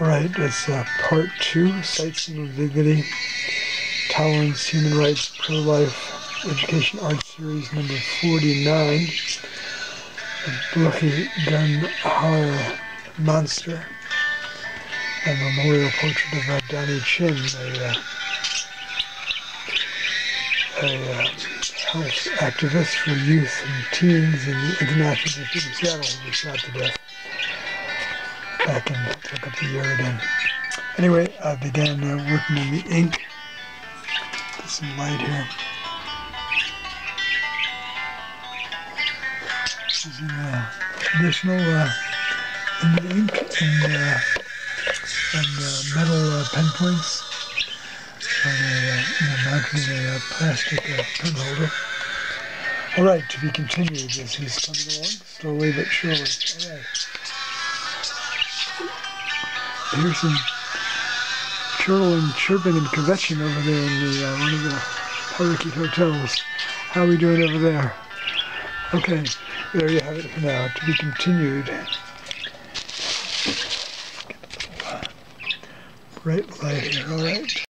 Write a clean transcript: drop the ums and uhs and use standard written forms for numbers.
Alright, that's part 2, Sightseeing with Dignity, Tolerance, Human Rights, Pro-Life, Education Arts Series number 49, The Lucky Gun Horror Monster, a memorial portrait of Donnie Chin, a health activist for youth and teens in the International District of Seattle, who was shot to death. Back in, took up the year again. Anyway, I began working on the ink. Get some light here. This is a traditional ink and metal pen points on mounted in a plastic pen holder. Alright, to be continued as he's coming along, slowly but surely. Alright. I hear some chortling, chirping, and kvetching over there in the, one of the hurricane hotels. How are we doing over there? Okay, there you have it for now. To be continued. Get a little bright light here, alright.